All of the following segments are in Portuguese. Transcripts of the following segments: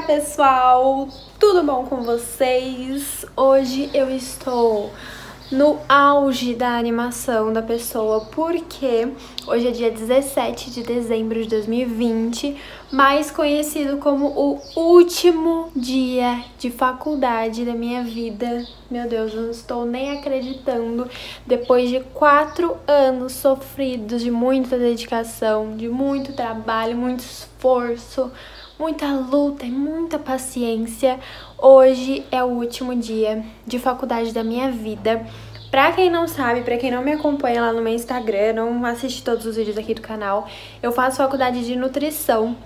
Olá pessoal, tudo bom com vocês? Hoje eu estou no auge da animação da pessoa, porque hoje é dia 17 de dezembro de 2020, mais conhecido como o último dia de faculdade da minha vida. Meu Deus, eu não estou nem acreditando. Depois de 4 anos sofridos, de muita dedicação, de muito trabalho, muito esforço, muita luta e muita paciência, hoje é o último dia de faculdade da minha vida. Pra quem não sabe, pra quem não me acompanha lá no meu Instagram, não assiste todos os vídeos aqui do canal, eu faço faculdade de nutrição.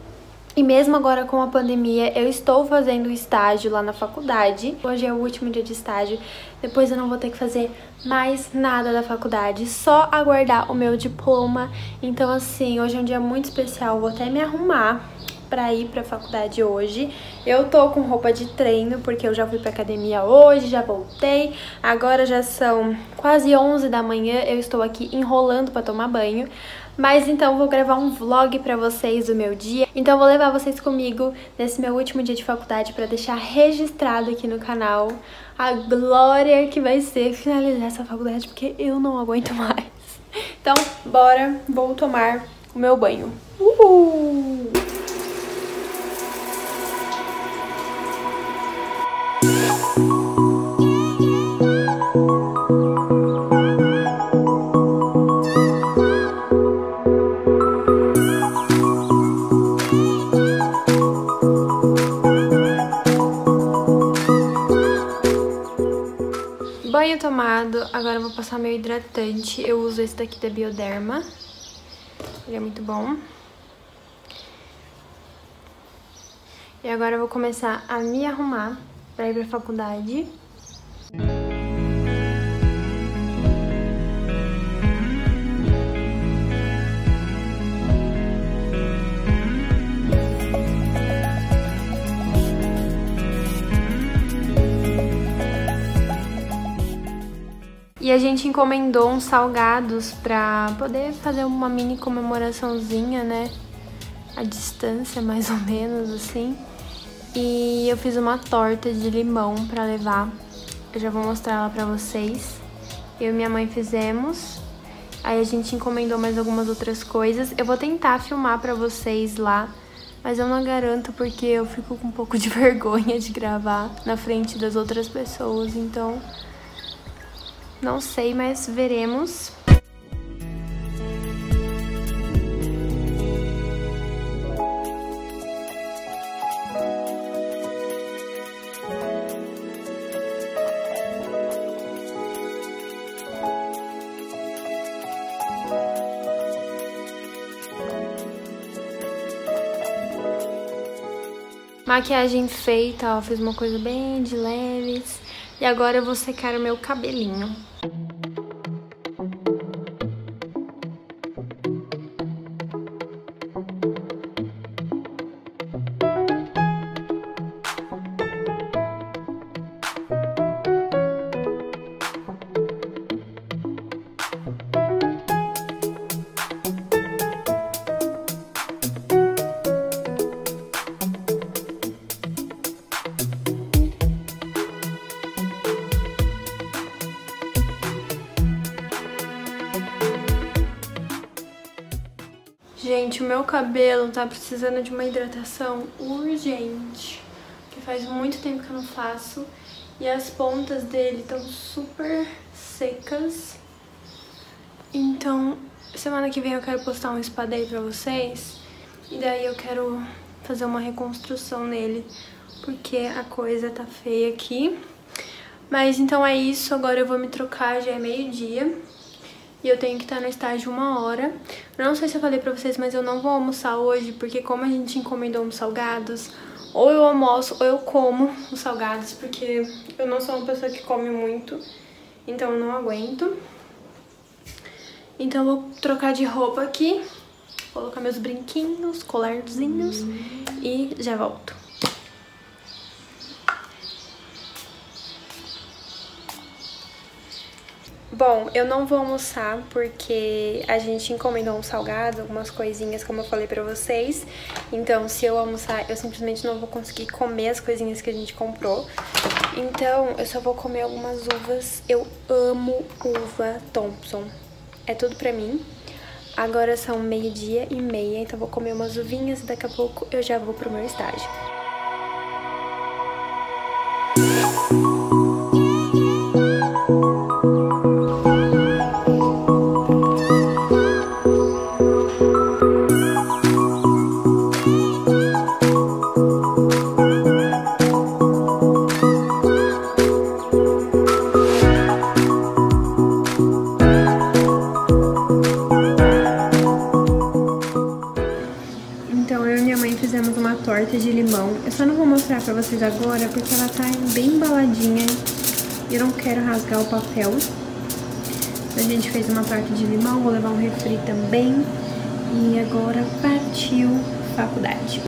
E mesmo agora com a pandemia, eu estou fazendo estágio lá na faculdade. Hoje é o último dia de estágio, depois eu não vou ter que fazer mais nada da faculdade, só aguardar o meu diploma. Então assim, hoje é um dia muito especial, vou até me arrumar pra ir pra faculdade hoje. Eu tô com roupa de treino, porque eu já fui pra academia hoje, já voltei. Agora já são quase 11 da manhã, eu estou aqui enrolando pra tomar banho. Mas então vou gravar um vlog pra vocês do meu dia. Então vou levar vocês comigo nesse meu último dia de faculdade pra deixar registrado aqui no canal a glória que vai ser finalizar essa faculdade, porque eu não aguento mais. Então, bora, vou tomar o meu banho. Uhul! Banho tomado, agora eu vou passar meu hidratante. Eu uso esse daqui da Bioderma, ele é muito bom. E agora eu vou começar a me arrumar pra ir pra faculdade. E a gente encomendou uns salgados pra poder fazer uma mini comemoraçãozinha, né? A distância, mais ou menos, assim. E eu fiz uma torta de limão pra levar. Eu já vou mostrar ela pra vocês. Eu e minha mãe fizemos. Aí a gente encomendou mais algumas outras coisas. Eu vou tentar filmar pra vocês lá, mas eu não garanto porque eu fico com um pouco de vergonha de gravar na frente das outras pessoas, então... não sei, mas veremos. Maquiagem feita, ó, fiz uma coisa bem de leves. E agora eu vou secar o meu cabelinho. Gente, o meu cabelo tá precisando de uma hidratação urgente, que faz muito tempo que eu não faço, e as pontas dele estão super secas. Então, semana que vem eu quero postar um spa day pra vocês, e daí eu quero fazer uma reconstrução nele, porque a coisa tá feia aqui. Mas então é isso, agora eu vou me trocar, já é meio-dia. E eu tenho que estar no estágio 1 hora. Não sei se eu falei pra vocês, mas eu não vou almoçar hoje, porque como a gente encomendou uns salgados, ou eu almoço ou eu como os salgados, porque eu não sou uma pessoa que come muito, então eu não aguento. Então eu vou trocar de roupa aqui, colocar meus brinquinhos, colarzinhos e já volto. Bom, eu não vou almoçar porque a gente encomendou um salgado, algumas coisinhas, como eu falei pra vocês. Então, se eu almoçar, eu simplesmente não vou conseguir comer as coisinhas que a gente comprou. Então, eu só vou comer algumas uvas. Eu amo uva Thompson. É tudo pra mim. Agora são 12:30, então eu vou comer umas uvinhas e daqui a pouco eu já vou pro meu estágio. De limão. Eu só não vou mostrar pra vocês agora porque ela tá bem embaladinha e eu não quero rasgar o papel. A gente fez uma torta de limão, vou levar um refri também e agora partiu faculdade.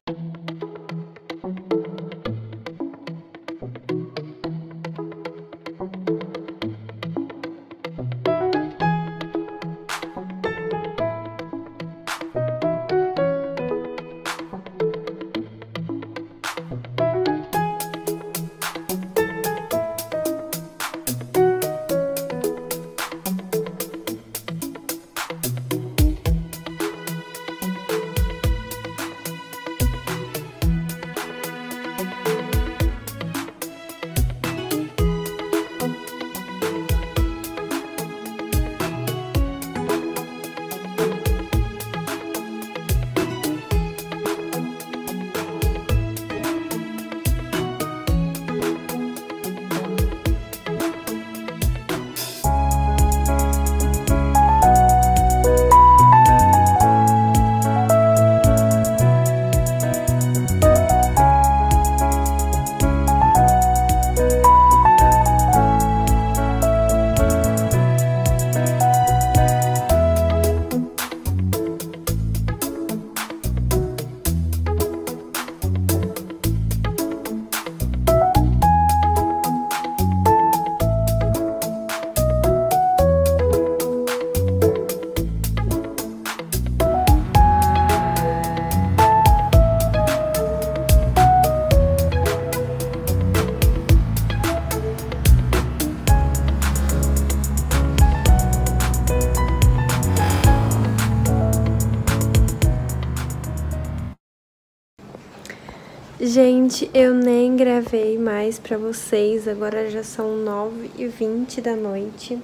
Gente, eu nem gravei mais pra vocês, agora já são 9:20 da noite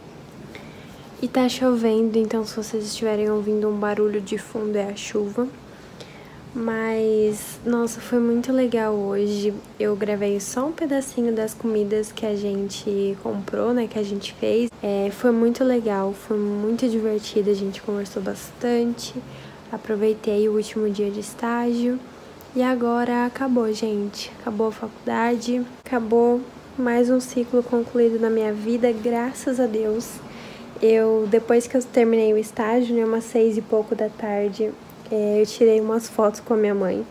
e tá chovendo, então se vocês estiverem ouvindo um barulho de fundo é a chuva. Mas, nossa, foi muito legal hoje, eu gravei só um pedacinho das comidas que a gente comprou, né, que a gente fez. Foi muito legal, foi muito divertido, a gente conversou bastante, aproveitei o último dia de estágio. E agora acabou, gente. Acabou a faculdade, acabou mais um ciclo concluído na minha vida, graças a Deus. Depois que eu terminei o estágio, né, umas 6 e pouco da tarde, eu tirei umas fotos com a minha mãe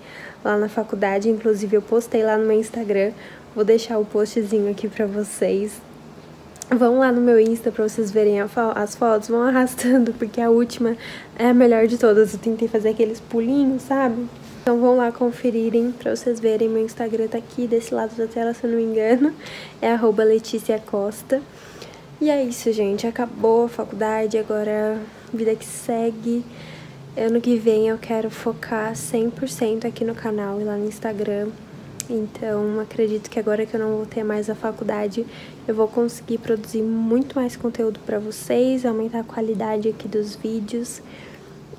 lá na faculdade. Inclusive, eu postei lá no meu Instagram. Vou deixar o postzinho aqui pra vocês. Vão lá no meu Insta pra vocês verem as fotos, vão arrastando, porque a última é a melhor de todas. Eu tentei fazer aqueles pulinhos, sabe? Então vão lá conferirem pra vocês verem. Meu Instagram tá aqui desse lado da tela, se eu não me engano. É @LeticiaCosta. E é isso, gente. Acabou a faculdade, agora a vida que segue. Ano que vem eu quero focar 100% aqui no canal e lá no Instagram. Então acredito que agora que eu não vou ter mais a faculdade, eu vou conseguir produzir muito mais conteúdo pra vocês, aumentar a qualidade aqui dos vídeos.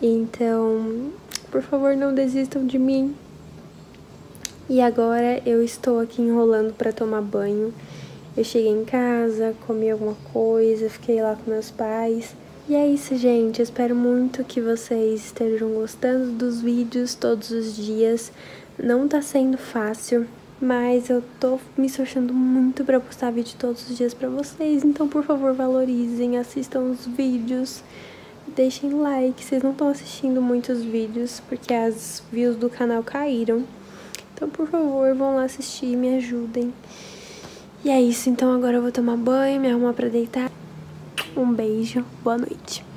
Então, por favor, não desistam de mim. E agora eu estou aqui enrolando para tomar banho. Eu cheguei em casa, comi alguma coisa, fiquei lá com meus pais. E é isso, gente. Eu espero muito que vocês estejam gostando dos vídeos todos os dias. Não tá sendo fácil, mas eu tô me esforçando muito para postar vídeo todos os dias para vocês. Então, por favor, valorizem, assistam os vídeos. Deixem like, vocês não estão assistindo muitos vídeos porque as views do canal caíram. Então, por favor, vão lá assistir, me ajudem. E é isso, então agora eu vou tomar banho, me arrumar pra deitar. Um beijo, boa noite.